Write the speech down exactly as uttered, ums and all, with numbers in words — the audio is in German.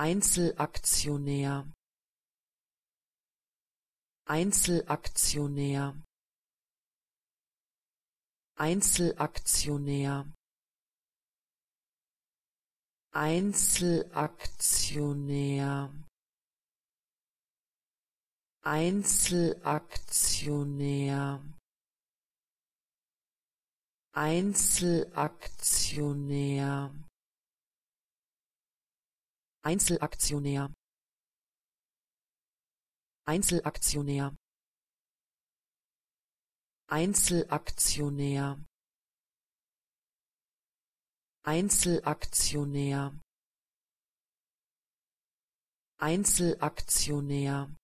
Einzelaktionär, Einzelaktionär, Einzelaktionär, Einzelaktionär, Einzelaktionär, Einzelaktionär, Einzelaktionär, Einzelaktionär, Einzelaktionär, Einzelaktionär, Einzelaktionär,